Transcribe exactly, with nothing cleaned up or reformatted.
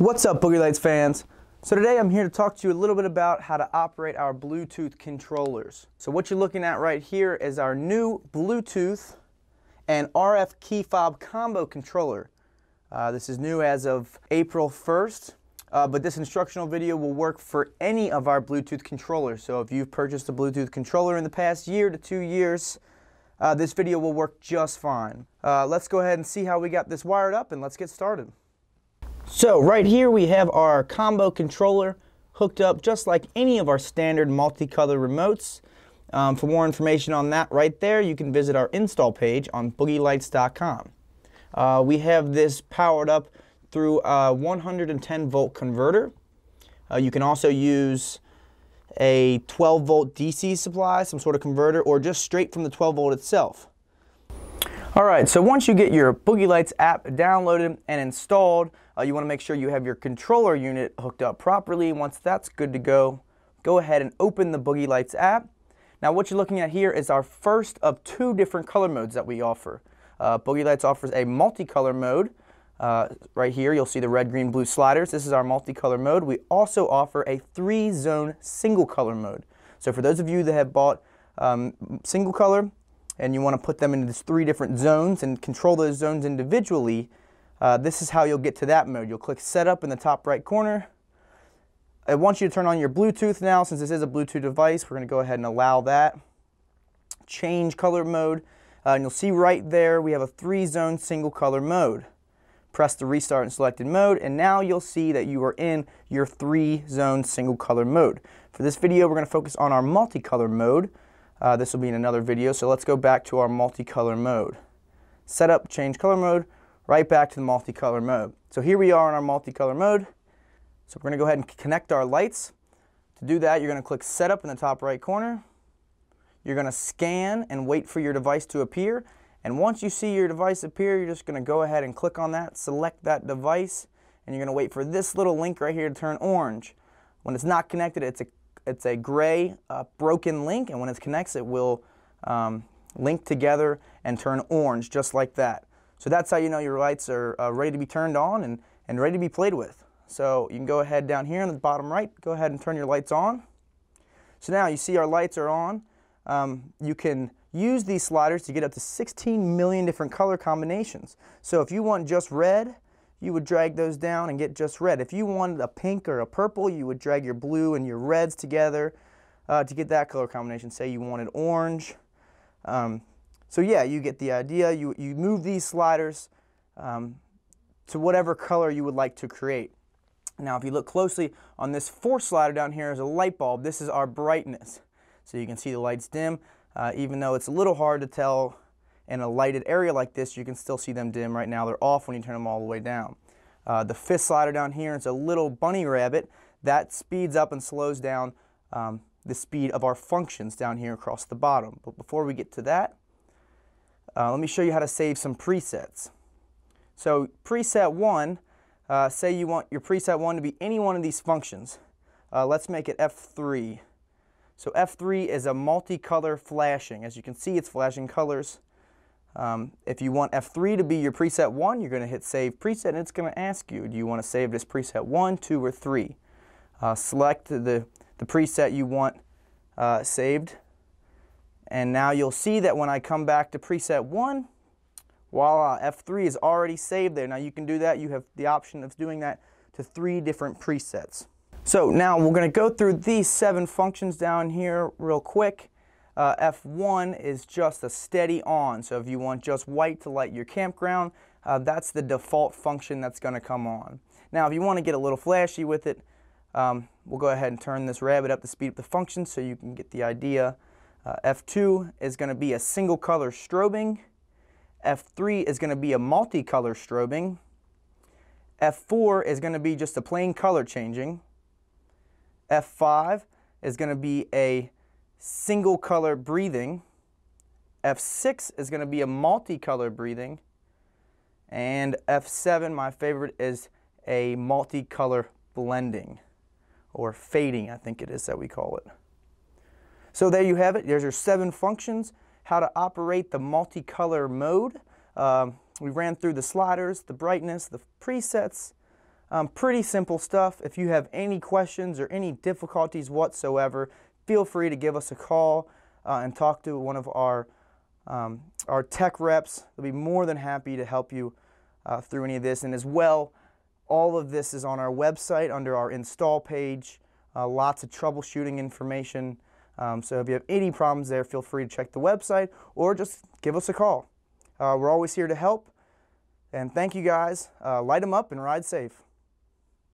What's up, Boogey Lights fans? So today I'm here to talk to you a little bit about how to operate our Bluetooth controllers. So what you're looking at right here is our new Bluetooth and R F key fob combo controller. Uh, this is new as of April first, uh, but this instructional video will work for any of our Bluetooth controllers. So if you've purchased a Bluetooth controller in the past year to two years, uh, this video will work just fine. Uh, let's go ahead and see how we got this wired up and let's get started. So right here we have our combo controller hooked up just like any of our standard multicolor remotes. Um, for more information on that right there, you can visit our install page on boogey lights dot com. Uh, we have this powered up through a one hundred ten volt converter. Uh, you can also use a twelve volt D C supply, some sort of converter, or just straight from the twelve volt itself. Alright, so once you get your Boogey Lights app downloaded and installed, uh, you want to make sure you have your controller unit hooked up properly. Once that's good to go, go ahead and open the Boogey Lights app. Now what you're looking at here is our first of two different color modes that we offer. Uh, Boogey Lights offers a multicolor mode. Uh, right here you'll see the red, green, blue sliders. This is our multicolor mode. We also offer a three-zone single color mode. So for those of you that have bought um, single color, and you want to put them into these three different zones and control those zones individually, uh, this is how you'll get to that mode. You'll click Setup in the top right corner. I want you to turn on your Bluetooth now. Since this is a Bluetooth device, we're going to go ahead and allow that. Change color mode, uh, and you'll see right there we have a three-zone single color mode. Press the restart and selected mode, and now you'll see that you are in your three-zone single color mode. For this video, we're going to focus on our multicolor mode. Uh, this will be in another video, so let's go back to our multicolor mode. Set up, change color mode, right back to the multicolor mode. So here we are in our multicolor mode. So we're going to go ahead and connect our lights. To do that, you're going to click Setup in the top right corner. You're going to scan and wait for your device to appear. And once you see your device appear, you're just going to go ahead and click on that, select that device, and you're going to wait for this little link right here to turn orange. When it's not connected, it's a It's a gray uh, broken link, and when it connects, it will um, link together and turn orange, just like that. So that's how you know your lights are uh, ready to be turned on and, and ready to be played with. So you can go ahead down here in the bottom right, go ahead and turn your lights on. So now you see our lights are on. Um, you can use these sliders to get up to sixteen million different color combinations. So if you want just red, you would drag those down and get just red. If you wanted a pink or a purple, you would drag your blue and your reds together uh, to get that color combination. Say you wanted orange. Um, so yeah, you get the idea. You, you move these sliders um, to whatever color you would like to create. Now if you look closely on this fourth slider down here is a light bulb. This is our brightness. So you can see the lights dim. Uh, even though it's a little hard to tell in a lighted area like this, you can still see them dim. Right now they're off when you turn them all the way down. Uh, the fifth slider down here is a little bunny rabbit that speeds up and slows down um, the speed of our functions down here across the bottom. But before we get to that, uh, let me show you how to save some presets. So preset one, uh, say you want your preset one to be any one of these functions. Uh, let's make it F three. So F three is a multicolor flashing. As you can see, it's flashing colors. Um, if you want F three to be your preset one, you're going to hit Save Preset, and it's going to ask you, do you want to save this preset one, two, or three? Uh, select the, the preset you want uh, saved, and now you'll see that when I come back to preset one, voila, F three is already saved there. Now you can do that. You have the option of doing that to three different presets. So now we're going to go through these seven functions down here real quick. Uh, F one is just a steady on, so if you want just white to light your campground, uh, that's the default function that's going to come on. Now if you want to get a little flashy with it, um, we'll go ahead and turn this rabbit up to speed up the function so you can get the idea. Uh, F two is going to be a single color strobing. F three is going to be a multicolor strobing. F four is going to be just a plain color changing. F five is going to be a single color breathing. F six is going to be a multicolor breathing, and F seven, my favorite, is a multicolor blending, or fading I think it is that we call it. So there you have it. There's your seven functions, how to operate the multicolor mode. Um, we ran through the sliders, the brightness, the presets, Um, pretty simple stuff. If you have any questions or any difficulties whatsoever, feel free to give us a call uh, and talk to one of our um, our tech reps. They'll be more than happy to help you uh, through any of this. And as well, all of this is on our website under our install page. Uh, lots of troubleshooting information. Um, so if you have any problems there, feel free to check the website or just give us a call. Uh, we're always here to help. And thank you guys. Uh, light them up and ride safe.